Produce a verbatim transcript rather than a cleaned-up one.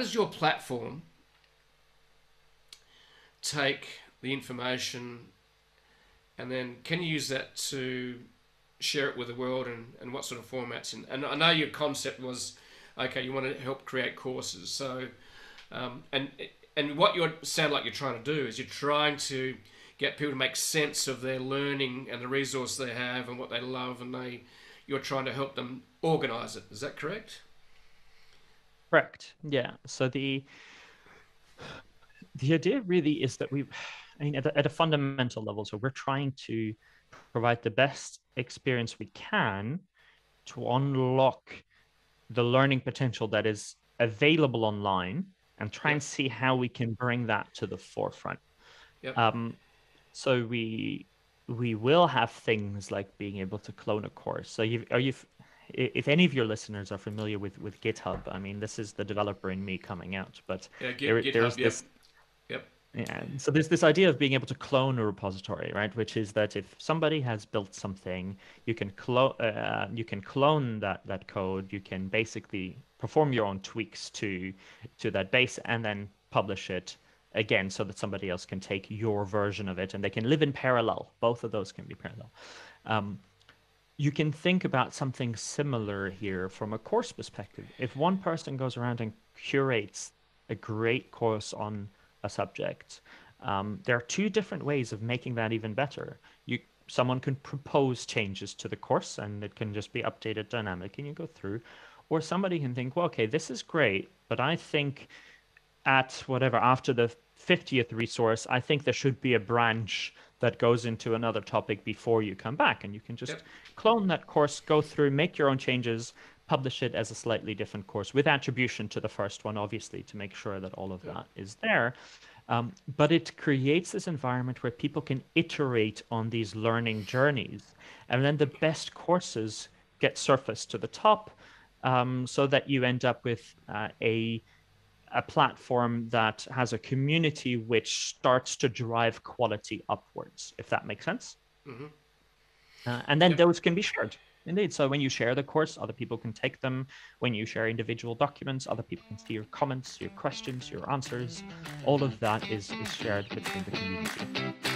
does your platform take the information and then can you use that to share it with the world, and, and what sort of formats? And, and I know your concept was, okay, you want to help create courses. So, um, and and what you sound like you're trying to do is you're trying to get people to make sense of their learning and the resource they have and what they love, and they you're trying to help them organize it. Is that correct? Correct. Yeah. So the the idea really is that we, I mean, at a, at a fundamental level, so we're trying to provide the best experience we can to unlock the learning potential that is available online, and try yep. and see how we can bring that to the forefront. Yep. Um, so we we will have things like being able to clone a course. So you are you, if any of your listeners are familiar with with GitHub, I mean, this is the developer in me coming out. But yeah, Git, there, GitHub, there's yep. this. Yep. Yeah. So there's this idea of being able to clone a repository, right? Which is that if somebody has built something, you can clone, uh, you can clone that that code. You can basically perform your own tweaks to to that base, and then publish it again, so that somebody else can take your version of it, and they can live in parallel. Both of those can be parallel. Um, you can think about something similar here from a course perspective. If one person goes around and curates a great course on a subject, um, there are two different ways of making that even better. You, someone can propose changes to the course, and it can just be updated dynamic, and you go through. Or somebody can think, well, okay, this is great, but I think at whatever, after the fiftieth resource, I think there should be a branch that goes into another topic before you come back. And you can just yep. clone that course, go through, make your own changes, publish it as a slightly different course with attribution to the first one, obviously, to make sure that all of that is there. Um, but it creates this environment where people can iterate on these learning journeys. And then the best courses get surfaced to the top, um, so that you end up with uh, a, a platform that has a community which starts to drive quality upwards, if that makes sense. Mm-hmm. uh, and then yep. those can be shared. Indeed. So when you share the course, other people can take them. When you share individual documents, other people can see your comments, your questions, your answers. All of that is, is shared between the community.